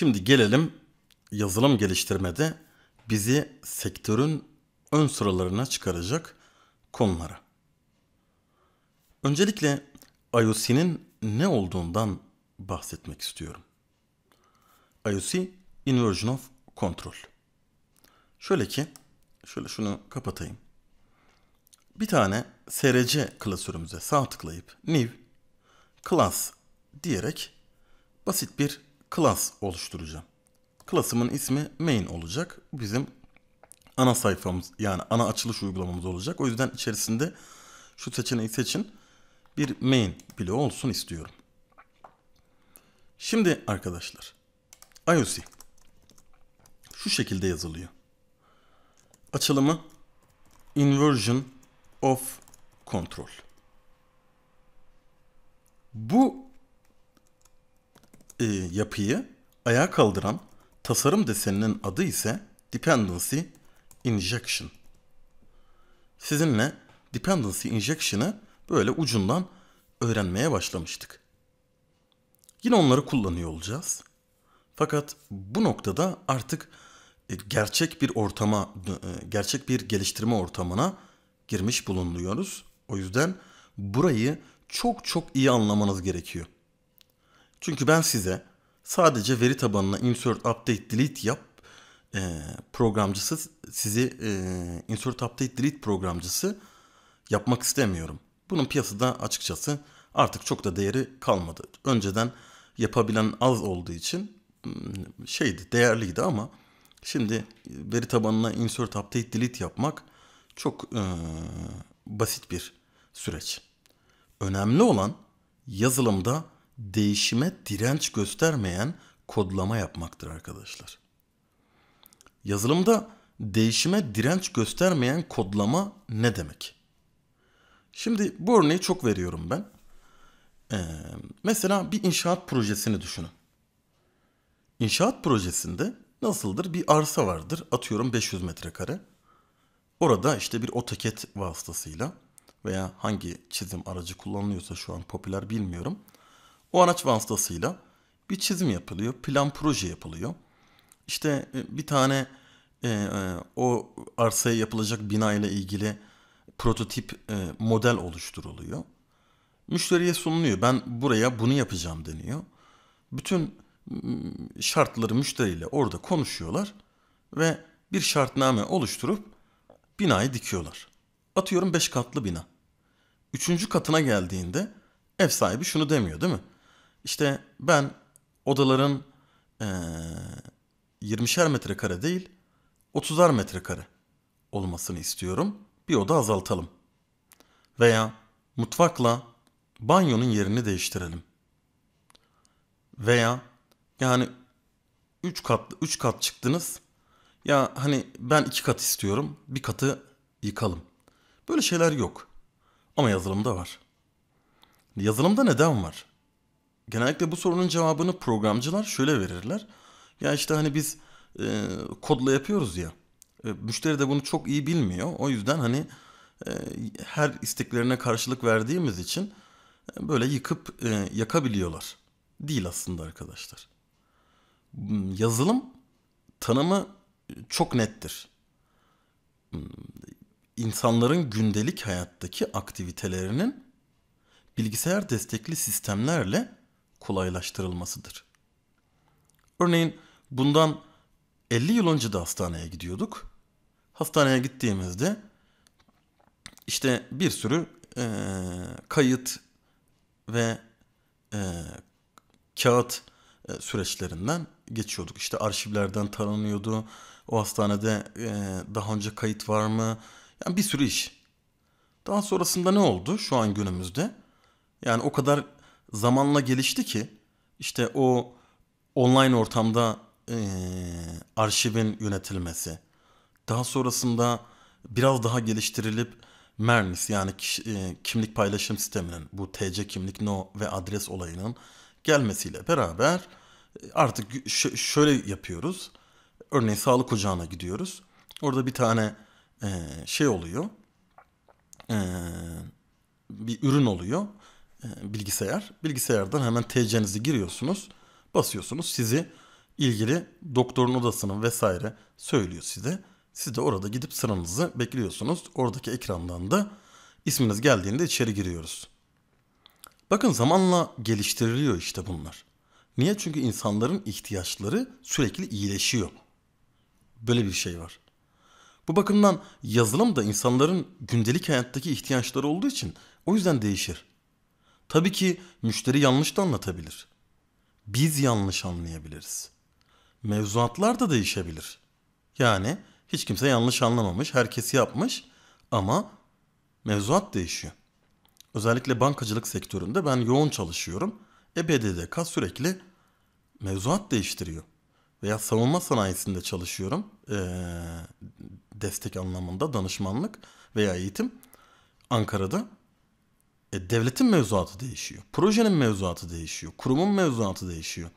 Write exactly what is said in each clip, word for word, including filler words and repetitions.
Şimdi gelelim yazılım geliştirmede bizi sektörün ön sıralarına çıkaracak konulara. Öncelikle I O C'nin ne olduğundan bahsetmek istiyorum. I O C, Inversion of Control. Şöyle ki, şöyle şunu kapatayım. Bir tane S R C klasörümüze sağ tıklayıp New Class diyerek basit bir class oluşturacağım. Class'ımın ismi main olacak. Bizim ana sayfamız, yani ana açılış uygulamamız olacak. O yüzden içerisinde şu seçeneği seçin. Bir main bloğu olsun istiyorum. Şimdi arkadaşlar, I O C şu şekilde yazılıyor. Açılımı Inversion of Control. Bu e, yapıyı ayağa kaldıran tasarım deseninin adı ise Dependency Injection. Sizinle Dependency Injection'ı böyle ucundan öğrenmeye başlamıştık. Yine onları kullanıyor olacağız. Fakat bu noktada artık gerçek bir ortama, gerçek bir geliştirme ortamına girmiş bulunuyoruz. O yüzden burayı çok çok iyi anlamanız gerekiyor. Çünkü ben size sadece veri tabanına insert, update, delete yap programcısı, sizi insert, update, delete programcısı yapmak istemiyorum. Bunun piyasada açıkçası artık çok da değeri kalmadı. Önceden yapabilen az olduğu için şeydi, değerliydi ama şimdi veri tabanına insert, update, delete yapmak çok e, basit bir süreç. Önemli olan yazılımda değişime direnç göstermeyen kodlama yapmaktır arkadaşlar. Yazılımda değişime direnç göstermeyen kodlama ne demek? Şimdi bu örneği çok veriyorum ben. Ee, mesela bir inşaat projesini düşünün. İnşaat projesinde nasıldır? Bir arsa vardır. Atıyorum beş yüz metrekare. Orada işte bir AutoCAD vasıtasıyla veya hangi çizim aracı kullanılıyorsa şu an popüler bilmiyorum. O araç vasıtasıyla bir çizim yapılıyor. Plan proje yapılıyor. İşte bir tane e, e, o arsaya yapılacak bina ile ilgili prototip e, model oluşturuluyor. Müşteriye sunuluyor. Ben buraya bunu yapacağım deniyor. Bütün şartları müşteriyle orada konuşuyorlar ve bir şartname oluşturup binayı dikiyorlar. Atıyorum beş katlı bina. Üçüncü katına geldiğinde ev sahibi şunu demiyor değil mi? İşte ben odaların e, yirmişer metrekare değil otuzar metrekare olmasını istiyorum. Bir oda azaltalım. Veya mutfakla banyonun yerini değiştirelim. Veya yani üç kat üç kat çıktınız. Ya hani ben iki kat istiyorum. Bir katı yıkalım. Böyle şeyler yok. Ama yazılımda var. Yazılımda neden var? Genellikle bu sorunun cevabını programcılar şöyle verirler. Ya işte hani biz e, kodla yapıyoruz ya. Müşteri de bunu çok iyi bilmiyor. O yüzden hani e, her isteklerine karşılık verdiğimiz için e, böyle yıkıp e, yakabiliyorlar. Değil aslında arkadaşlar. Yazılım tanımı çok nettir. İnsanların gündelik hayattaki aktivitelerinin bilgisayar destekli sistemlerle kolaylaştırılmasıdır. Örneğin bundan elli yıl önce de hastaneye gidiyorduk. Hastaneye gittiğimizde işte bir sürü e, kayıt ve e, kağıt e, süreçlerinden geçiyorduk. İşte arşivlerden taranıyordu. O hastanede e, daha önce kayıt var mı? Yani bir sürü iş. Daha sonrasında ne oldu şu an günümüzde? Yani o kadar zamanla gelişti ki işte o online ortamda e, arşivin yönetilmesi. Daha sonrasında biraz daha geliştirilip Mernis, yani kimlik paylaşım sisteminin, bu T C kimlik, no ve adres olayının gelmesiyle beraber artık şöyle yapıyoruz. Örneğin sağlık ocağına gidiyoruz. Orada bir tane şey oluyor. Bir ürün oluyor. Bilgisayar. Bilgisayardan hemen T C'nizi giriyorsunuz. Basıyorsunuz. Sizi ilgili doktorun odasını vesaire söylüyor size. Siz de orada gidip sıranızı bekliyorsunuz. Oradaki ekrandan da isminiz geldiğinde içeri giriyoruz. Bakın zamanla geliştiriliyor işte bunlar. Niye? Çünkü insanların ihtiyaçları sürekli iyileşiyor. Böyle bir şey var. Bu bakımdan yazılım da insanların gündelik hayattaki ihtiyaçları olduğu için o yüzden değişir. Tabii ki müşteri yanlış da anlatabilir. Biz yanlış anlayabiliriz. Mevzuatlar da değişebilir. Yani hiç kimse yanlış anlamamış, herkes yapmış ama mevzuat değişiyor. Özellikle bankacılık sektöründe ben yoğun çalışıyorum. E B D D K sürekli mevzuat değiştiriyor. Veya savunma sanayisinde çalışıyorum. Ee, destek anlamında danışmanlık veya eğitim Ankara'da. E, devletin mevzuatı değişiyor. Projenin mevzuatı değişiyor. Kurumun mevzuatı değişiyor.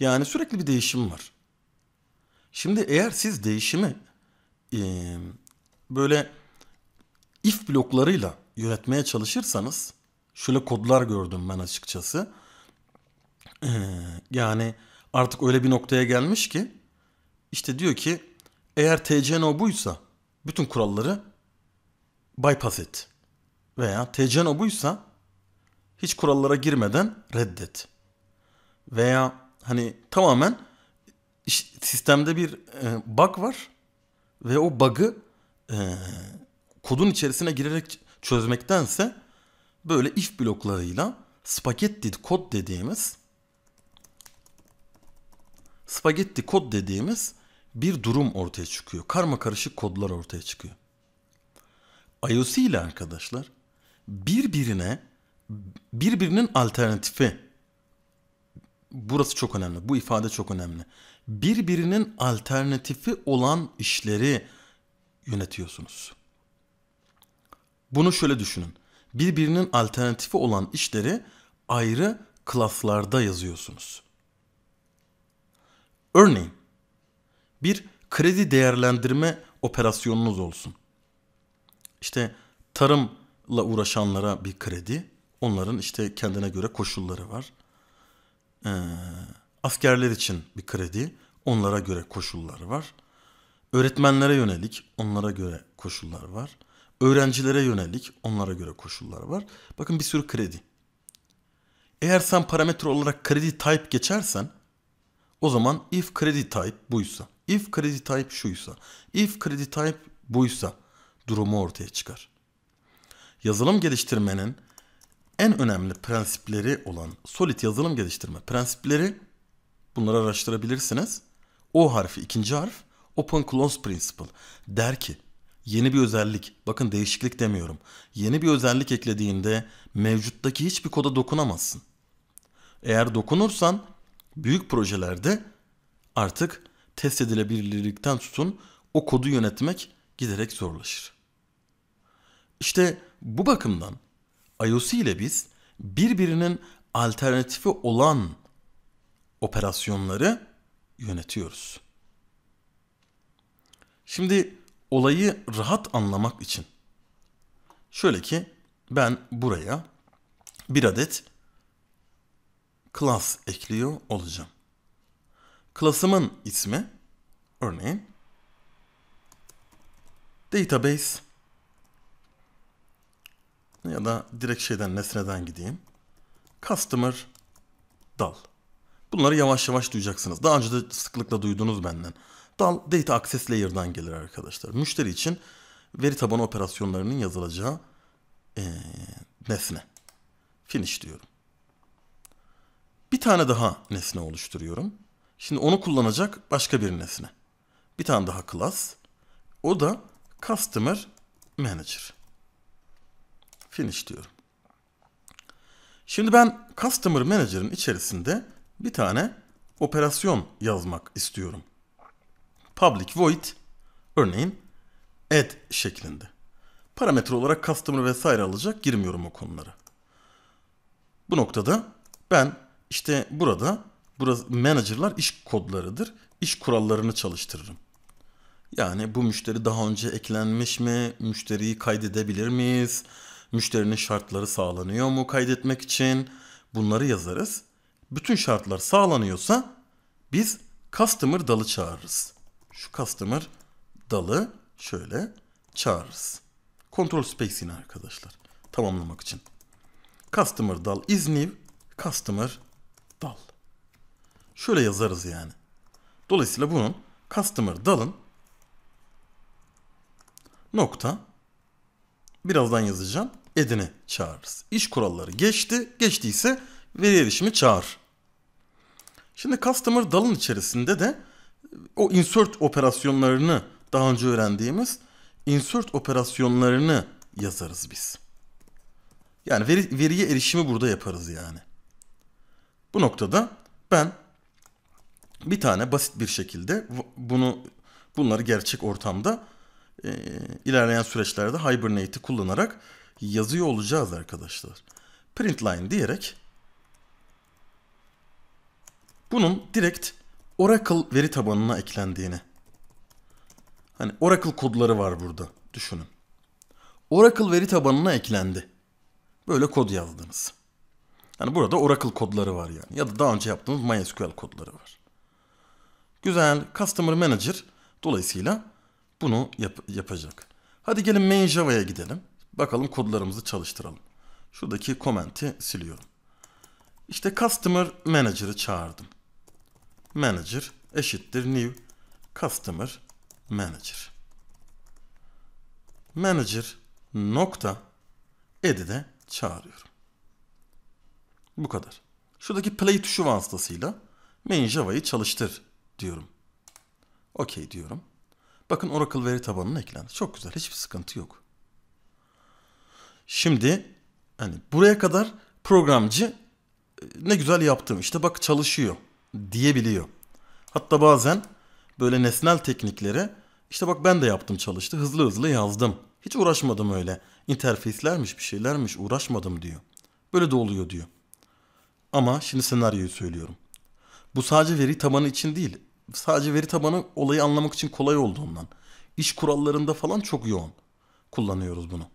Yani sürekli bir değişim var. Şimdi eğer siz değişimi e, böyle if bloklarıyla yönetmeye çalışırsanız, şöyle kodlar gördüm ben açıkçası. Ee, yani artık öyle bir noktaya gelmiş ki işte diyor ki eğer T C N O buysa bütün kuralları bypass et. Veya T C N O buysa hiç kurallara girmeden reddet. Veya hani tamamen sistemde bir e, bug var ve o bug'ı e, kodun içerisine girerek çözmektense böyle if bloklarıyla spagetti kod dediğimiz spagetti kod dediğimiz bir durum ortaya çıkıyor. Karma karışık kodlar ortaya çıkıyor. I O C ile arkadaşlar birbirine birbirinin alternatifi, burası çok önemli. Bu ifade çok önemli. Birbirinin alternatifi olan işleri yönetiyorsunuz. Bunu şöyle düşünün. Birbirinin alternatifi olan işleri ayrı klaslarda yazıyorsunuz. Örneğin bir kredi değerlendirme operasyonunuz olsun. İşte tarımla uğraşanlara bir kredi. Onların işte kendine göre koşulları var. Ee, askerler için bir kredi. Onlara göre koşulları var. Öğretmenlere yönelik onlara göre koşullar var. Öğrencilere yönelik onlara göre koşullar var. Bakın bir sürü kredi. Eğer sen parametre olarak kredi type geçersen o zaman if kredi type buysa, if kredi type şuysa, if kredi type buysa durumu ortaya çıkar. Yazılım geliştirmenin en önemli prensipleri olan solid yazılım geliştirme prensipleri, bunları araştırabilirsiniz. O harfi, ikinci harf Open Close Principle der ki yeni bir özellik, bakın değişiklik demiyorum, yeni bir özellik eklediğinde mevcuttaki hiçbir koda dokunamazsın. Eğer dokunursan büyük projelerde artık test edilebilirlikten tutun o kodu yönetmek giderek zorlaşır. İşte bu bakımdan I O C ile biz birbirinin alternatifi olan operasyonları yönetiyoruz. Şimdi olayı rahat anlamak için şöyle ki ben buraya bir adet class ekliyor olacağım. Class'ımın ismi örneğin database ya da direkt şeyden nesneden gideyim. Customer dal. Bunları yavaş yavaş duyacaksınız. Daha önce de sıklıkla duydunuz benden. Dal Data Access Layer'dan gelir arkadaşlar. Müşteri için veri tabanı operasyonlarının yazılacağı ee, nesne. Finish diyorum. Bir tane daha nesne oluşturuyorum. Şimdi onu kullanacak başka bir nesne. Bir tane daha class. O da Customer Manager. Finish diyorum. Şimdi ben Customer Manager'ın içerisinde bir tane operasyon yazmak istiyorum. Public void örneğin add şeklinde. Parametre olarak customer vesaire alacak, girmiyorum o konulara. Bu noktada ben işte burada, burası manager'lar iş kodlarıdır. İş kurallarını çalıştırırım. Yani bu müşteri daha önce eklenmiş mi? Müşteriyi kaydedebilir miyiz? Müşterinin şartları sağlanıyor mu kaydetmek için? Bunları yazarız. Bütün şartlar sağlanıyorsa biz Customer dal'ı çağırırız. Şu Customer dal'ı şöyle çağırırız. Ctrl Space yine arkadaşlar. Tamamlamak için. Customer dal is new. Customer dal. Şöyle yazarız yani. Dolayısıyla bunun Customer dal'ın nokta birazdan yazacağım. Edini çağırırız. İş kuralları geçti. Geçtiyse veri erişimi çağır. Şimdi Customer dal'ın içerisinde de o insert operasyonlarını daha önce öğrendiğimiz insert operasyonlarını yazarız biz. Yani veri, veriye erişimi burada yaparız yani. Bu noktada ben bir tane basit bir şekilde bunu bunları gerçek ortamda e, ilerleyen süreçlerde Hibernate'i kullanarak yazıyor olacağız arkadaşlar. Printline diyerek bunun direkt Oracle veri tabanına eklendiğini. Hani Oracle kodları var burada. Düşünün. Oracle veri tabanına eklendi. Böyle kod yazdınız. Yani burada Oracle kodları var yani. Ya da daha önce yaptığımız MySQL kodları var. Güzel. Customer Manager dolayısıyla bunu yap yapacak. Hadi gelin main Java'ya gidelim. Bakalım kodlarımızı çalıştıralım. Şuradaki comment'i siliyorum. İşte Customer Manager'ı çağırdım. Manager eşittir new Customer Manager. Manager nokta ed'i de çağırıyorum. Bu kadar. Şuradaki play tuşu vasıtasıyla main Java'yı çalıştır diyorum. Okey diyorum. Bakın Oracle veri tabanına eklendi. Çok güzel. Hiçbir sıkıntı yok. Şimdi hani buraya kadar programcı ne güzel yaptım işte bak çalışıyor diyebiliyor. Hatta bazen böyle nesnel tekniklere işte bak ben de yaptım çalıştı hızlı hızlı yazdım. Hiç uğraşmadım öyle. İnterfeyslermiş bir şeylermiş uğraşmadım diyor. Böyle de oluyor diyor. Ama şimdi senaryoyu söylüyorum. Bu sadece veri tabanı için değil. Sadece veri tabanı olayı anlamak için kolay olduğundan. İş kurallarında falan çok yoğun kullanıyoruz bunu.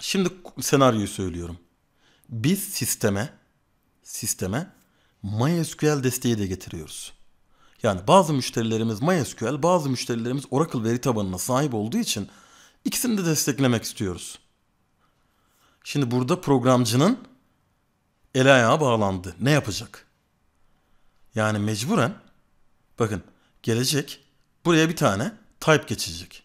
Şimdi senaryoyu söylüyorum. Biz sisteme sisteme MySQL desteği de getiriyoruz. Yani bazı müşterilerimiz MySQL, bazı müşterilerimiz Oracle veri tabanına sahip olduğu için ikisini de desteklemek istiyoruz. Şimdi burada programcının eli ayağı bağlandı. Ne yapacak? Yani mecburen bakın gelecek buraya bir tane type geçecek.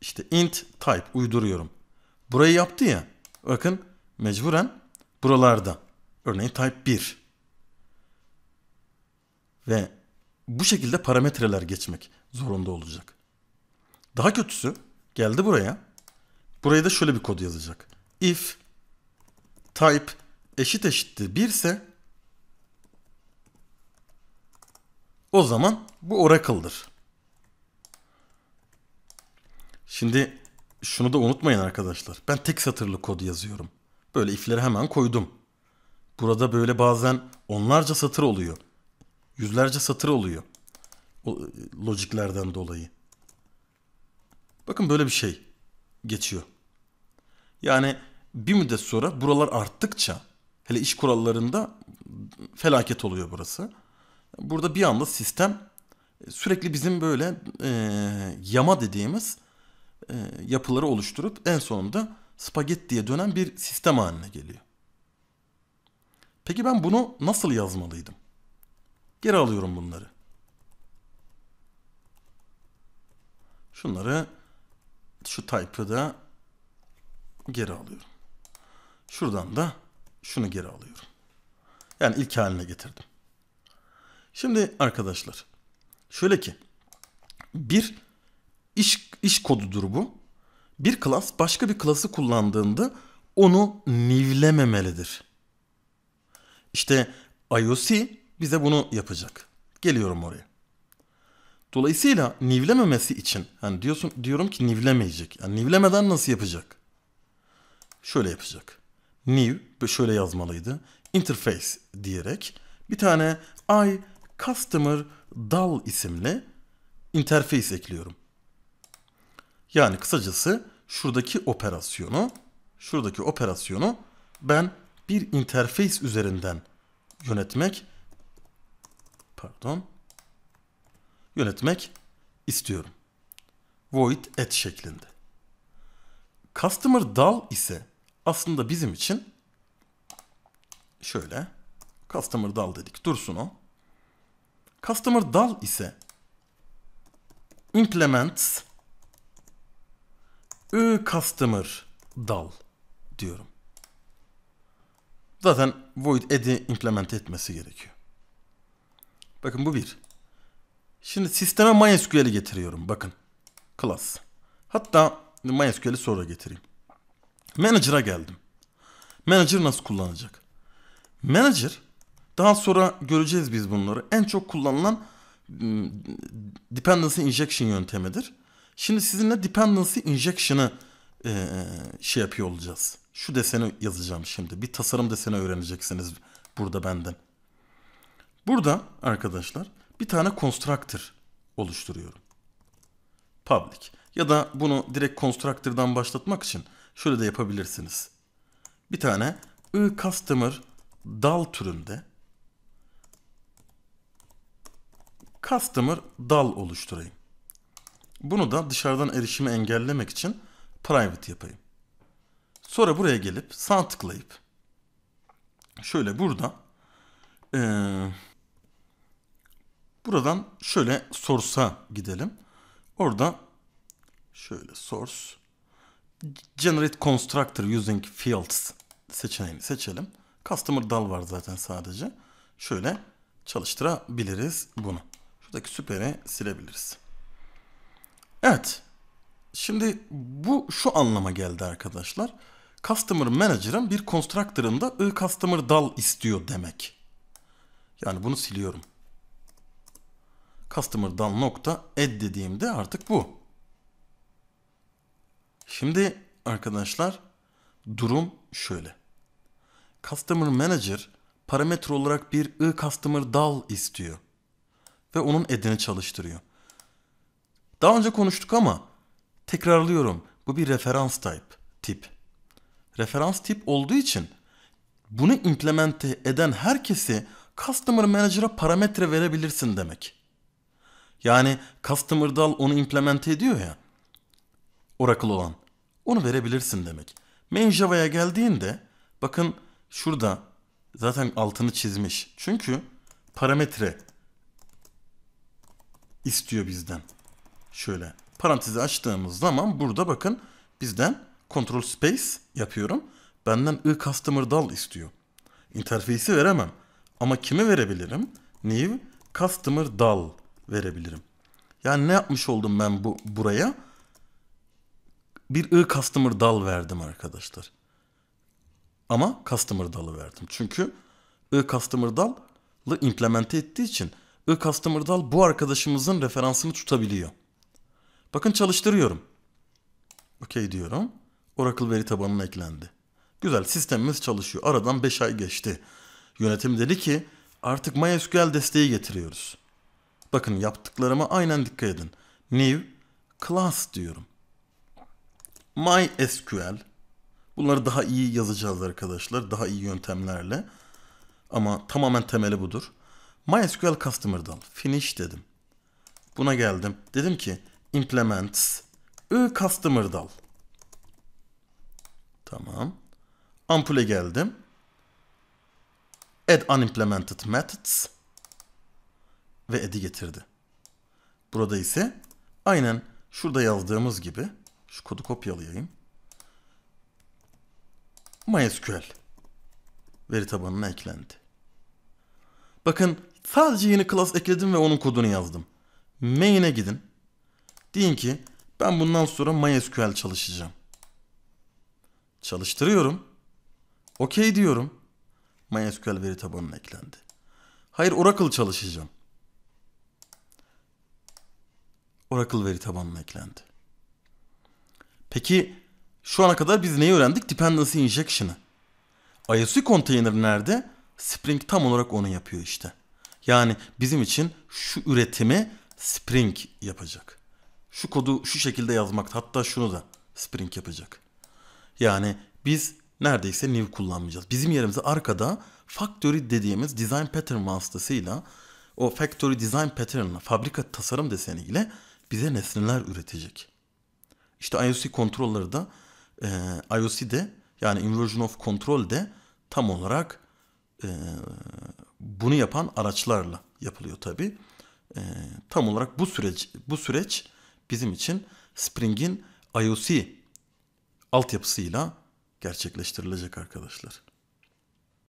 İşte int type uyduruyorum. Burayı yaptı ya. Bakın mecburen buralarda. Örneğin type bir. Ve bu şekilde parametreler geçmek zorunda olacak. Daha kötüsü geldi buraya. Buraya da şöyle bir kod yazacak. If type eşit eşittir bir ise o zaman bu Oracle'dır. Şimdi şunu da unutmayın arkadaşlar. Ben tek satırlı kod yazıyorum. Böyle if'leri hemen koydum. Burada böyle bazen onlarca satır oluyor. Yüzlerce satır oluyor. O logiklerden dolayı. Bakın böyle bir şey geçiyor. Yani bir müddet sonra buralar arttıkça hele iş kurallarında felaket oluyor burası. Burada bir anda sistem sürekli bizim böyle e, yama dediğimiz e, yapıları oluşturup en sonunda spagettiye dönen bir sistem haline geliyor. Peki ben bunu nasıl yazmalıydım? Geri alıyorum bunları. Şunları şu type'ı da geri alıyorum. Şuradan da şunu geri alıyorum. Yani ilk haline getirdim. Şimdi arkadaşlar şöyle ki bir iş, iş kodudur bu. Bir class başka bir class'ı kullandığında onu nivlememelidir. İşte I O C bize bunu yapacak. Geliyorum oraya. Dolayısıyla nivlememesi için hani diyorsun diyorum ki nivlemeyecek. Yani nivlemeden nasıl yapacak? Şöyle yapacak. New şöyle yazmalıydı. Interface diyerek bir tane ICustomerDal isimli interface ekliyorum. Yani kısacası şuradaki operasyonu, şuradaki operasyonu ben bir interface üzerinden yönetmek, pardon, yönetmek istiyorum. Void add şeklinde. Customer dal ise aslında bizim için şöyle Customer dal dedik, dursun o. Customer dal ise implements e customer dal diyorum. Zaten void add'i implement etmesi gerekiyor. Bakın bu bir. Şimdi sisteme MySQL'i getiriyorum. Bakın. Class. Hatta MySQL'i sonra getireyim. Manager'a geldim. Manager nasıl kullanacak? Manager, daha sonra göreceğiz biz bunları. En çok kullanılan Dependency Injection yöntemidir. Şimdi sizinle Dependency Injection'ı e, şey yapıyor olacağız. Şu deseni yazacağım şimdi. Bir tasarım deseni öğreneceksiniz burada benden. Burada arkadaşlar bir tane constructor oluşturuyorum. Public. Ya da bunu direkt constructor'dan başlatmak için şöyle de yapabilirsiniz. Bir tane customer dal türünde customer dal oluşturayım. Bunu da dışarıdan erişimi engellemek için private yapayım. Sonra buraya gelip sağ tıklayıp şöyle burada ee, buradan şöyle source'a gidelim. Orada şöyle source generate constructor using fields seçeneğini seçelim. Customer dal var zaten sadece. Şöyle çalıştırabiliriz bunu. Şuradaki süperi silebiliriz. Evet. Şimdi bu şu anlama geldi arkadaşlar. Customer Manager'ın bir constructor'ında customer dal istiyor demek. Yani bunu siliyorum. Customer dal nokta add dediğimde artık bu. Şimdi arkadaşlar durum şöyle. Customer Manager parametre olarak bir customer dal istiyor. Ve onun add'ini çalıştırıyor. Daha önce konuştuk ama tekrarlıyorum. Bu bir referans type, tip. Referans tip olduğu için bunu implemente eden herkesi Customer Manager'a parametre verebilirsin demek. Yani Customer dal onu implemente ediyor ya. Oracle olan. Onu verebilirsin demek. Main Java'ya geldiğinde bakın şurada zaten altını çizmiş. Çünkü parametre istiyor bizden. Şöyle parantezi açtığımız zaman burada bakın bizden Control Space yapıyorum. Benden I Customer dal istiyor. İnterfeisi veremem. Ama kimi verebilirim? New Customer dal verebilirim. Yani ne yapmış oldum ben bu buraya? Bir I Customer dal verdim arkadaşlar. Ama Customer dal'ı verdim. Çünkü I Customer dal'ı implemente ettiği için I Customer dal bu arkadaşımızın referansını tutabiliyor. Bakın çalıştırıyorum. Okey diyorum. Oracle veri tabanına eklendi. Güzel, sistemimiz çalışıyor. Aradan beş ay geçti. Yönetim dedi ki artık MySQL desteği getiriyoruz. Bakın yaptıklarıma aynen dikkat edin. New class diyorum. MySQL. Bunları daha iyi yazacağız arkadaşlar. Daha iyi yöntemlerle. Ama tamamen temeli budur. MySQL Customer dal. Finish dedim. Buna geldim. Dedim ki implements e customer dal. Tamam. Ampule geldim. Add unimplemented methods ve add'i getirdi. Burada ise aynen şurada yazdığımız gibi şu kodu kopyalayayım. MySQL veri tabanına eklendi. Bakın sadece yeni class ekledim ve onun kodunu yazdım. Main'e gidin. Deyin ki ben bundan sonra MySQL çalışacağım. Çalıştırıyorum. Okey diyorum. MySQL veri tabanına eklendi. Hayır, Oracle çalışacağım. Oracle veri tabanına eklendi. Peki şu ana kadar biz neyi öğrendik? Dependency Injection'ı. I S U container nerede? Spring tam olarak onu yapıyor işte. Yani bizim için şu üretimi Spring yapacak. Şu kodu şu şekilde yazmak, hatta şunu da Spring yapacak. Yani biz neredeyse new kullanmayacağız. Bizim yerimize arkada Factory dediğimiz design pattern vasıtasıyla o Factory Design Pattern'la, fabrika tasarım deseniyle bize nesneler üretecek. İşte I O C kontrolleri de e, I O C'de yani Inversion of Control'de tam olarak e, bunu yapan araçlarla yapılıyor tabi. E, tam olarak bu süreç bu süreç bizim için Spring'in I O C altyapısıyla gerçekleştirilecek arkadaşlar.